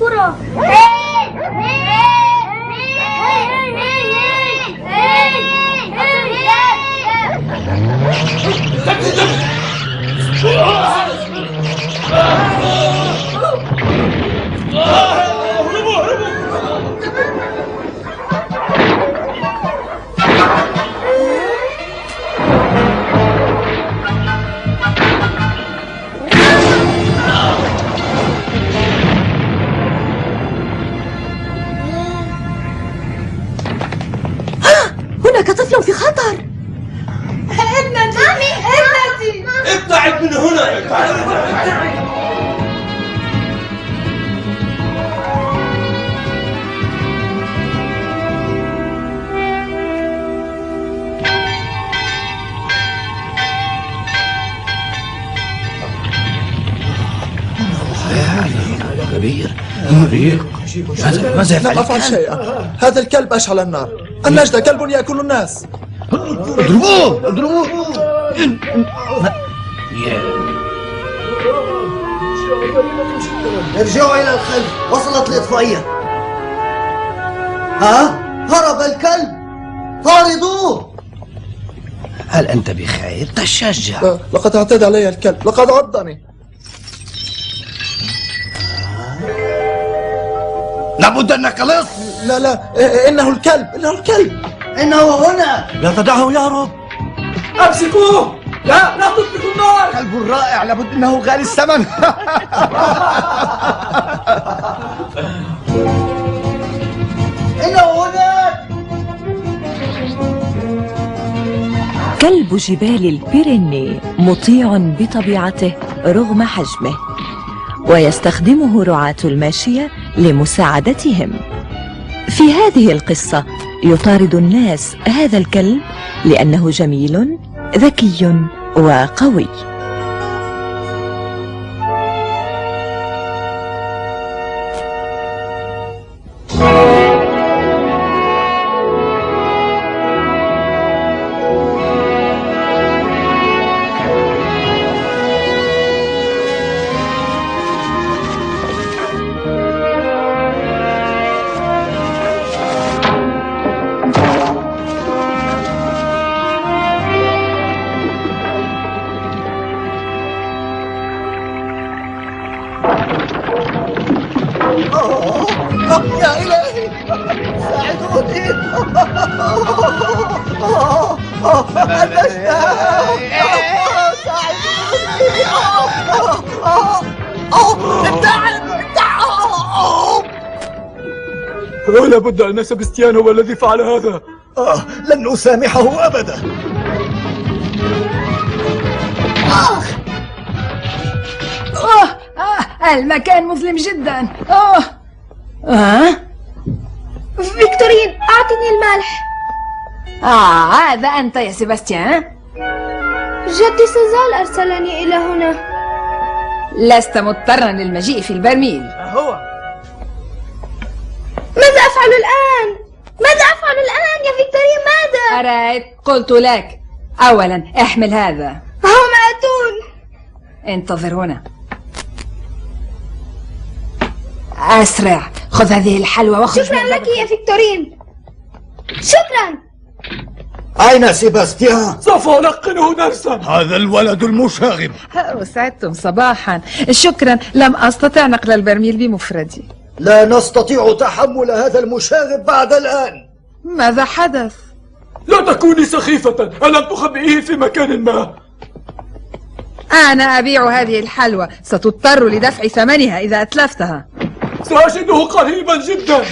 puro. لا أفعل شيئا. هذا الكلب أشعل النار. النجدة كلب يأكل الناس. اضربوه اضربوه. ارجعوا إلى الخلف. وصلت الإطفائية. ها؟ هرب الكلب. طاردوه. هل أنت بخير؟ تشجع. لقد اعتدى علي الكلب. لقد عضني. لابد انك لص. لا لا انه الكلب انه الكلب انه هنا. لا تدعه يهرب. امسكوه. لا لا تطلقوا النار. كلب رائع لابد انه غالي الثمن. انه هناك. كلب جبال البيريني مطيع بطبيعته رغم حجمه، ويستخدمه رعاة الماشية لمساعدتهم. في هذه القصة يطارد الناس هذا الكلب لأنه جميل ذكي وقوي. لابد أن سبستيان هو الذي فعل هذا. لن أسامحه أبدا. المكان مظلم جدا. فيكتورين أعطني الملح. هذا أنت يا سيباستيان. جدي سازال أرسلني إلى هنا. لست مضطرا للمجيء في البرميل. هو ماذا أفعل الآن؟ ماذا أفعل الآن يا فيكتورين ماذا؟ أرأيت؟ قلت لك أولا احمل هذا. هم أتون. انتظر هنا. أسرع خذ هذه الحلوى واخرج. شكرا لك يا فيكتورين. شكرا. أين سيباستيان؟ سوف ألقنه درسا. هذا الولد المشاغب. وسعدتم صباحا. شكرا لم أستطع نقل البرميل بمفردي. لا نستطيع تحمل هذا المشاغب بعد الآن. ماذا حدث؟ لا تكوني سخيفة. ألم تخبئيه في مكان ما؟ أنا أبيع هذه الحلوى. ستضطر لدفع ثمنها إذا أتلفتها. سأجده قريبا جدا.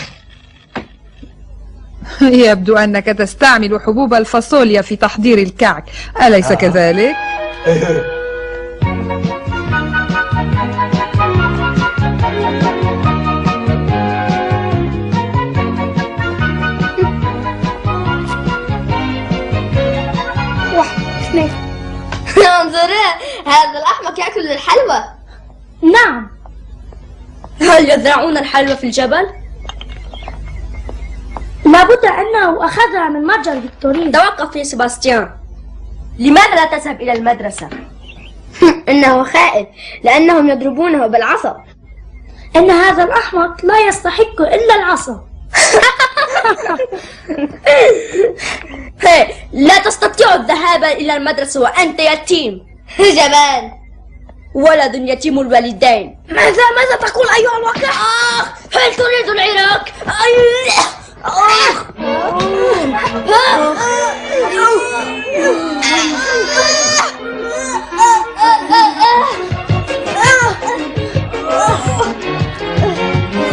يبدو أنك تستعمل حبوب الفاصوليا في تحضير الكعك أليس كذلك؟ هذا الأحمق يأكل الحلوى. نعم. هل يزرعون الحلوى في الجبل؟ لابد أنه أخذها من متجر فيكتورين. توقف يا سيباستيان. لماذا لا تذهب إلى المدرسة؟ إنه خائف لأنهم يضربونه بالعصا. إن هذا الأحمق لا يستحق إلا العصا. لا تستطيع الذهاب إلى المدرسة وأنت يتيم. جمال ولد يتيم الوالدين. ماذا تقول أيها الوقح؟ هل تريد العراق؟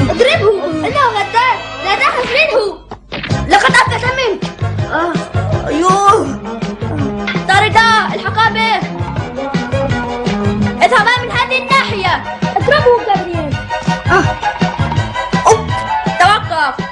اضربه، إنه غدار، لا تخف منه. لقد أفلت منك. أيوه، طاردة، الحقا به. اذهبا من هذه الناحية. اضربه كابريل. توقف.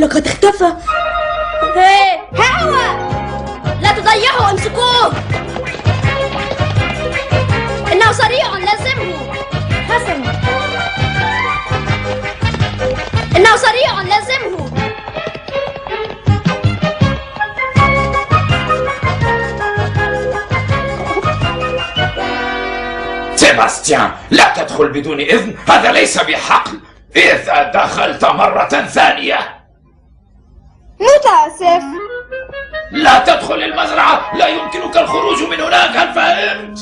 لقد اختفى. ها هو، لا تضيعه، امسكوه. انه سريع، لازمه. حسنا، انه سريع، لازمه. سيباستيان، لا تدخل بدون اذن، هذا ليس بحقل. اذا دخلت مرة ثانية متأسف. لا تدخل المزرعة، لا يمكنك الخروج من هناك، هل فهمت؟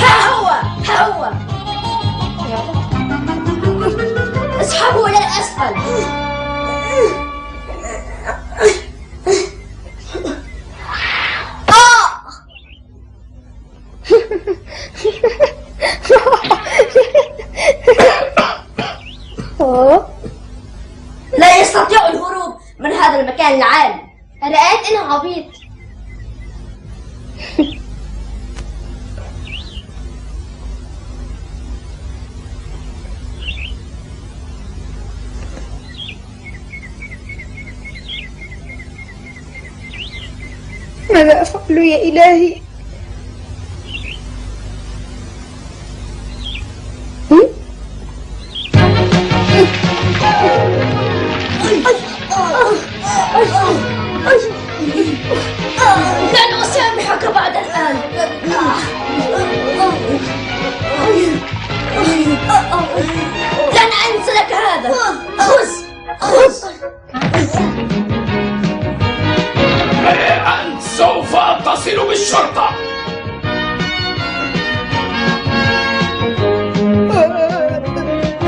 ها هو اسحبه إلى الأسفل. لا يستطيع الهروب من هذا المكان العالي. رأيت انه عبيط. ماذا أفعل يا إلهي؟ لن أسامحك بعد الآن. لن أنسى لك هذا. خذ. الآن سوف أتصل بالشرطة.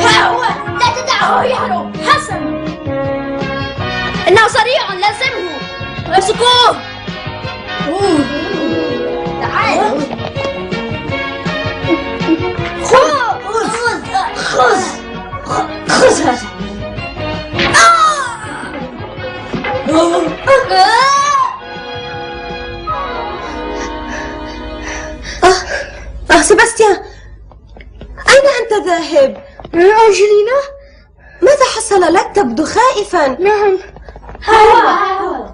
ها هو، لا تدعه يهرب. حسنا، إنه سريع، لازمه. امسكوه. تعال، خذ هذا. سيباستيان، أين أنت ذاهب؟ أنجلينا، ماذا حصل لك؟ تبدو خائفا. نعم، ها هو.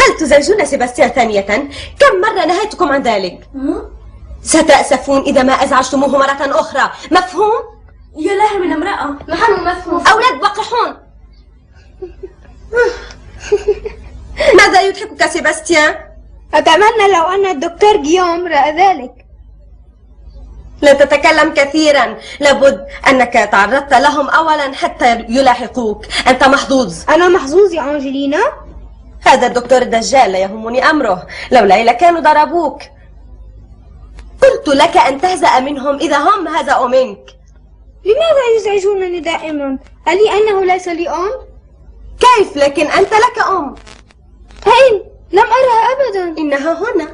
هل تزعجون سيباستيان ثانية؟ كم مرة نهيتكم عن ذلك؟ ستأسفون إذا ما أزعجتموه مرة أخرى، مفهوم؟ يا لهي من امرأة، نحن مفهوم. أولاد وقحون. ماذا يضحكك سيباستيان؟ أتمنى لو أن الدكتور غيوم رأى ذلك. لا تتكلم كثيرا، لابد أنك تعرضت لهم أولا حتى يلاحقوك. أنت محظوظ. أنا محظوظ يا أنجلينا؟ هذا الدكتور الدجال لا يهمني أمره، لولا لكانوا ضربوك. قلت لك أن تهزأ منهم إذا هم هزأوا منك. لماذا يزعجونني دائما؟ ألي أنه ليس لي أم؟ كيف لكن أنت لك أم؟ أين؟ لم أرها أبدا. إنها هنا.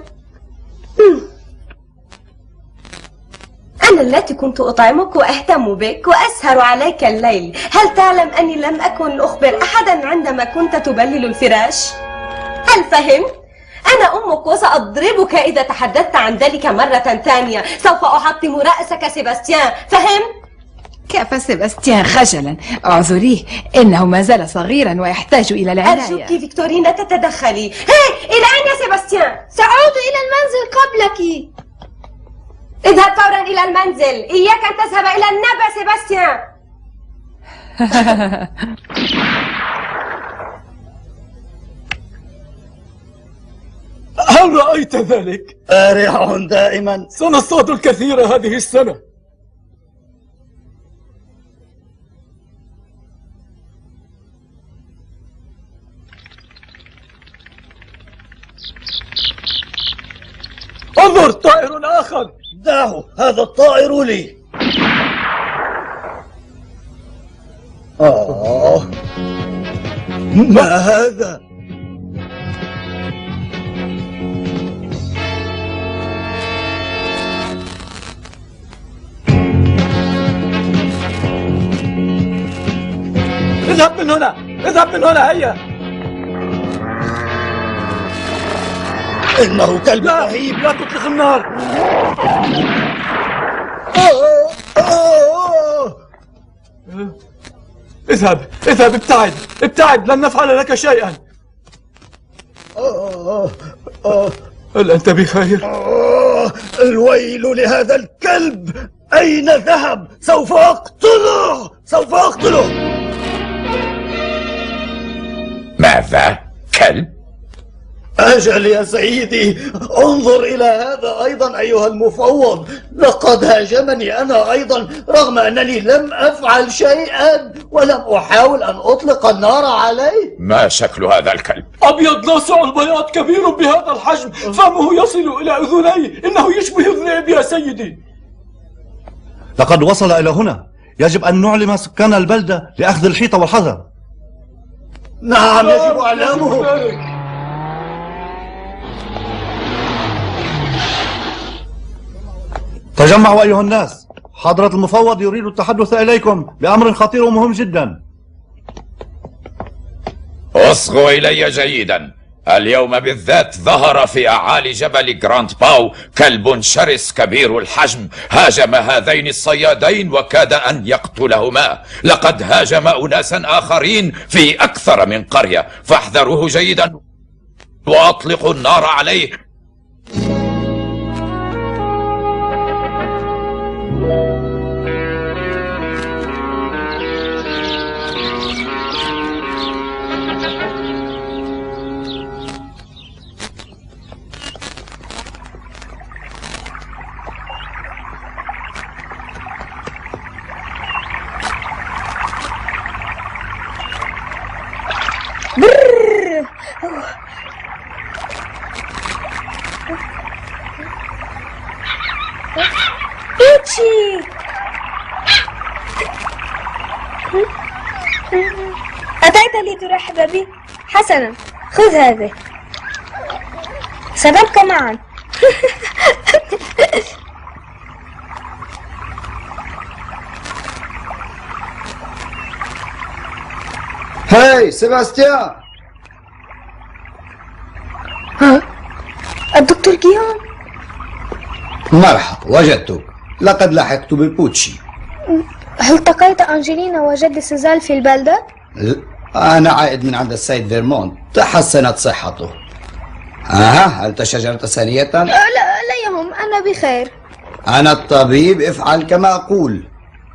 أنا التي كنت أطعمك وأهتم بك وأسهر عليك الليل. هل تعلم أني لم أكن أخبر أحدا عندما كنت تبلل الفراش؟ هل فهمت؟ أنا أمك وسأضربك إذا تحدثت عن ذلك مرة ثانية. سوف أحطم رأسك سيباستيان، فهمت؟ كفى سيباستيان خجلا، اعذريه انه ما زال صغيرا ويحتاج الى العناية. ارجوك فيكتورين لا تتدخلي. هي الى اين يا سيباستيان؟ سأعود الى المنزل قبلك. اذهب فورا الى المنزل، اياك ان تذهب الى النبا سيباستيان. هل رأيت ذلك؟ أريح دائما. سنصطاد الكثير هذه السنة. انظر، طائر آخر. دعه، هذا الطائر لي. ما هذا؟ اذهب من هنا، اذهب من هنا. هيا، إنه كلب رهيب. لا تطلق النار. اذهب، اذهب، ابتعد، ابتعد، لن نفعل لك شيئا. هل أنت بخير؟ الويل لهذا الكلب، أين ذهب؟ سوف أقتله، سوف أقتله. ماذا؟ كلب؟ أجل يا سيدي، انظر إلى هذا أيضا أيها المفوض، لقد هاجمني أنا أيضا رغم أنني لم أفعل شيئا ولم أحاول أن أطلق النار عليه. ما شكل هذا الكلب؟ أبيض لاصع البياض، كبير بهذا الحجم، فمه يصل إلى أذنيه، إنه يشبه الذئب يا سيدي. لقد وصل إلى هنا، يجب أن نعلم سكان البلدة لأخذ الحيط والحذر. نعم، يجب إعلامه. تجمعوا أيها الناس، حضرة المفوض يريد التحدث إليكم بأمر خطير ومهم جدا. اصغوا إلي جيدا. اليوم بالذات ظهر في أعالي جبل جراند باو كلب شرس كبير الحجم، هاجم هذين الصيادين وكاد أن يقتلهما. لقد هاجم أناسا آخرين في أكثر من قرية، فاحذروه جيدا وأطلقوا النار عليه. حسنا، خذ هذه، سنبقى معا. هاي سيباستيان. ها؟ الدكتور جيوم. مرحبا، وجدتك. لقد لحقت ببوتشي. هل التقيت أنجلينا وجد سازال في البلدة؟ أنا عائد من عند السيد فيرمون، تحسنت صحته. هل تشجرت ثانية؟ لا لا يهم، أنا بخير. أنا الطبيب، افعل كما أقول.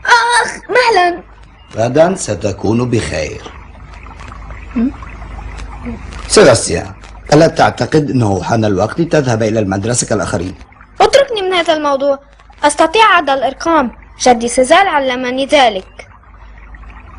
آخ، مهلا. غدا ستكون بخير. سيباستيان، ألا تعتقد أنه حان الوقت لتذهب إلى المدرسة كالآخرين؟ اتركني من هذا الموضوع، أستطيع عد الأرقام، جدي سازال علمني ذلك.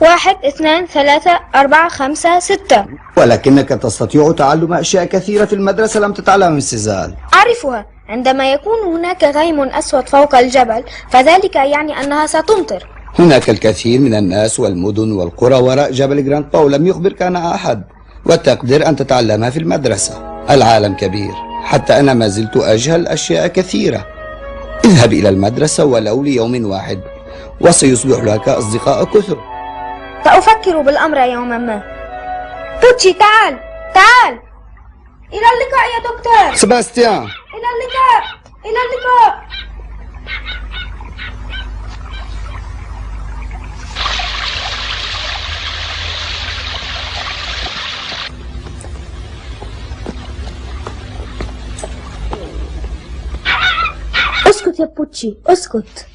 1، 2، 3، 4، 5، 6. ولكنك تستطيع تعلم أشياء كثيرة في المدرسة لم تتعلمها من سازال. أعرفها، عندما يكون هناك غيم أسود فوق الجبل فذلك يعني أنها ستمطر. هناك الكثير من الناس والمدن والقرى وراء جبل جراند باو لم يخبرك عنها أحد، وتقدر أن تتعلمها في المدرسة. العالم كبير، حتى أنا ما زلت أجهل أشياء كثيرة. اذهب إلى المدرسة ولو ليوم واحد وسيصبح لك أصدقاء كثر. سأفكر بالأمر يوما ما. بوتشي، تعال، تعال. إلى اللقاء يا دكتور سيباستيان. إلى اللقاء، إلى اللقاء. يا بوتشي اسكت.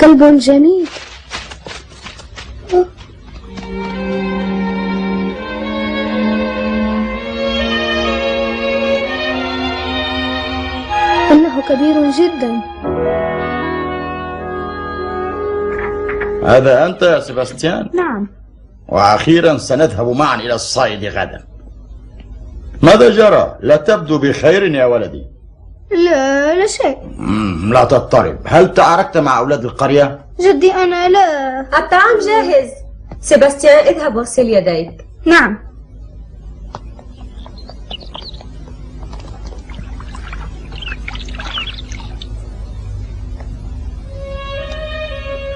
كلب جميل. إنه كبير جدا. هذا أنت يا سيباستيان؟ نعم. وأخيرا سنذهب معا إلى الصيد غدا. ماذا جرى؟ لا تبدو بخير يا ولدي. لا شيء. لا تضطرب. هل تعاركت مع أولاد القرية؟ جدي أنا لا. الطعام جاهز. سيباستيان اذهب واغسل يديك. نعم.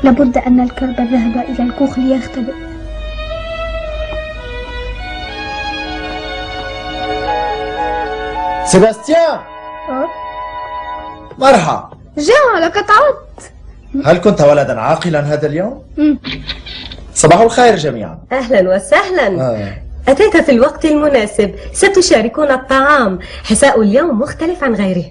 لابد أن الكلب ذهب إلى الكوخ ليختبئ. سيباستيان. مرحبا جان، لقد عدت. هل كنت ولدا عاقلا هذا اليوم؟ صباح الخير جميعا. أهلا وسهلا. أتيت في الوقت المناسب. ستشاركونا الطعام. حساء اليوم مختلف عن غيره.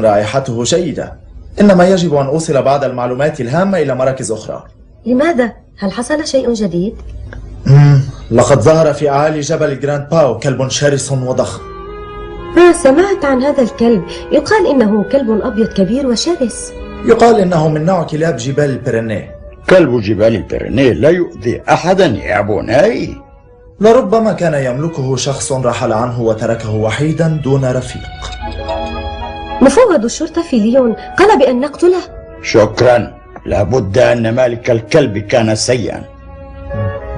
رائحته جيدة، إنما يجب أن أوصل بعض المعلومات الهامة إلى مراكز أخرى. لماذا؟ هل حصل شيء جديد؟ لقد ظهر في أعالي جبل جراند باو كلب شرس وضخم. سمعت عن هذا الكلب، يقال إنه كلب أبيض كبير وشرس. يقال إنه من نوع كلاب جبال البيرينيه. كلب جبال البيرينيه لا يؤذي أحدا يا بني. لربما كان يملكه شخص رحل عنه وتركه وحيدا دون رفيق. مفوض الشرطة في ليون قال بأن نقتله. شكرا، لابد أن مالك الكلب كان سيئا.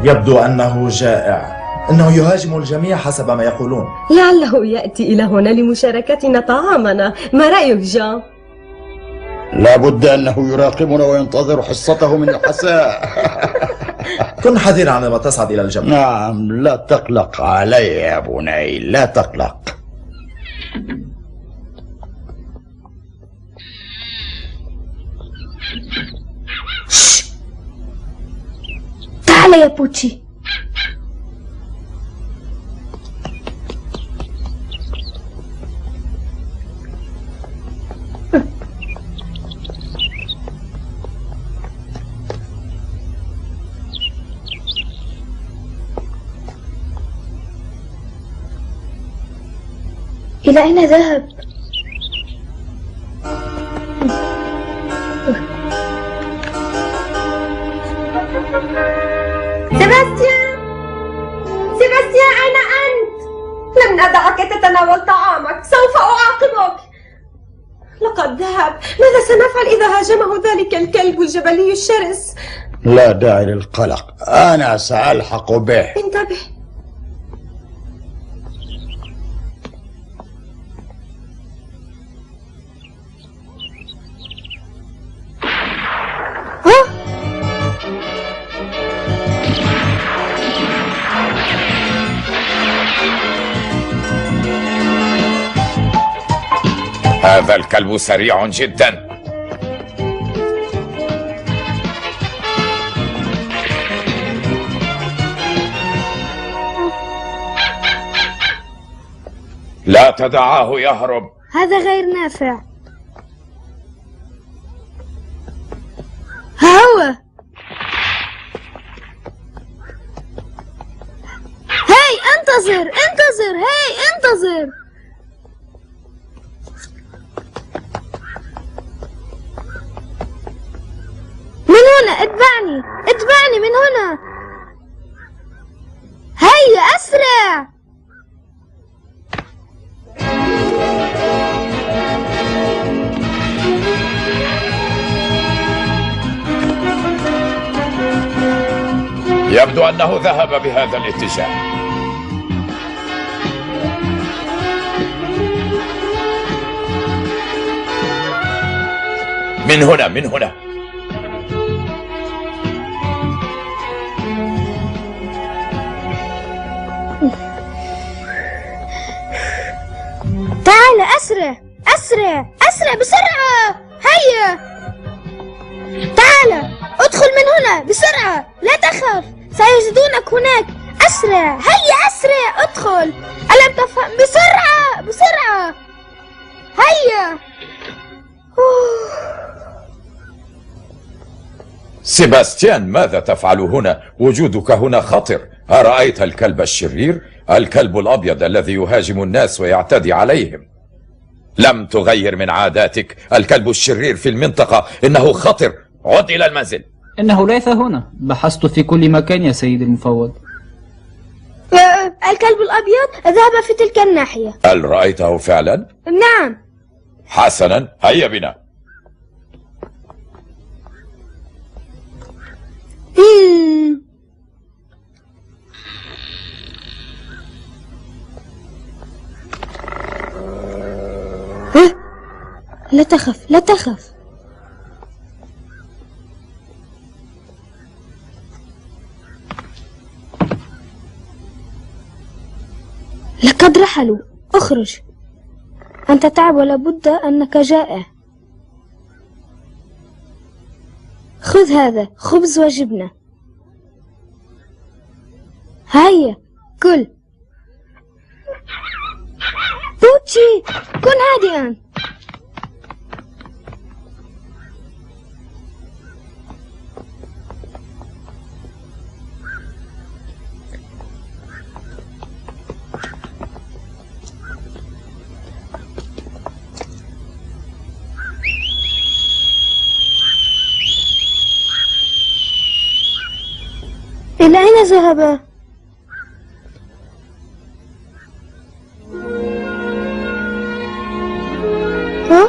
يبدو أنه جائع. إنه يهاجم الجميع حسب ما يقولون. لعله يأتي إلى هنا لمشاركتنا طعامنا. ما رأيك جان؟ لابد أنه يراقبنا وينتظر حصته من الحساء. كن حذرا عندما تصعد إلى الجبل. نعم، لا تقلق علي يا بني، لا تقلق. تعال يا بوتشي. إلى أين ذهب؟ سيباستيان! سيباستيان، أين أنت؟ لم أدعك تتناول طعامك، سوف أعاقبك. لقد ذهب، ماذا سنفعل إذا هاجمه ذلك الكلب الجبلي الشرس؟ لا داعي للقلق، أنا سألحق به. انتبه. هذا الكلب سريع جدا. لا تدعاه يهرب. هذا غير نافع. ها هو. هاي انتظر انتظر، هاي انتظر. اتبعني اتبعني من هنا. هيا أسرع. يبدو أنه ذهب بهذا الاتجاه. من هنا من هنا. تعال أسرع أسرع أسرع بسرعة، هيا تعال ادخل من هنا بسرعة، لا تخف سيجدونك هناك، أسرع هيا أسرع ادخل، ألم تفهم؟ بسرعة بسرعة هيا. سيباستيان ماذا تفعل هنا؟ وجودك هنا خطر، أرأيت الكلب الشرير؟ الكلب الأبيض الذي يهاجم الناس ويعتدي عليهم. لم تغير من عاداتك، الكلب الشرير في المنطقة، إنه خطر، عد إلى المنزل. إنه ليس هنا، بحثت في كل مكان يا سيدي المفوض. الكلب الأبيض ذهب في تلك الناحية. هل رأيته فعلا؟ نعم. حسنا، هيا بنا. لا تخف لا تخف. لقد رحلوا، اخرج. أنت تعب ولابد أنك جائع. خذ هذا خبز وجبنة، هيا كل. بوتشي كن هادئا. إلى أين ذهبا؟ ها؟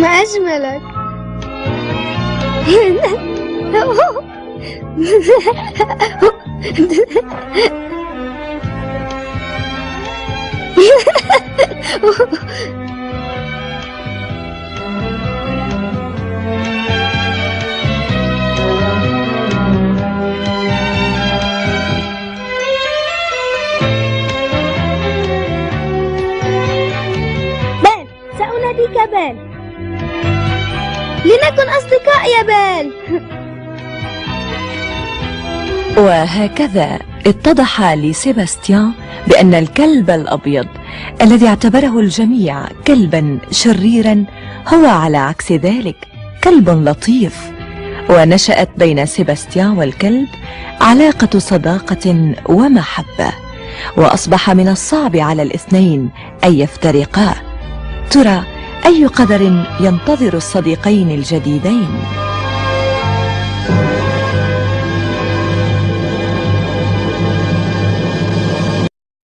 ما أجملك. بال، سأناديك بال، لنكن أصدقاء يا بال. وهكذا اتضح لسيباستيان بأن الكلب الأبيض الذي اعتبره الجميع كلبا شريرا هو على عكس ذلك كلب لطيف، ونشأت بين سيباستيان والكلب علاقة صداقة ومحبة، وأصبح من الصعب على الاثنين أن يفترقا. ترى أي قدر ينتظر الصديقين الجديدين؟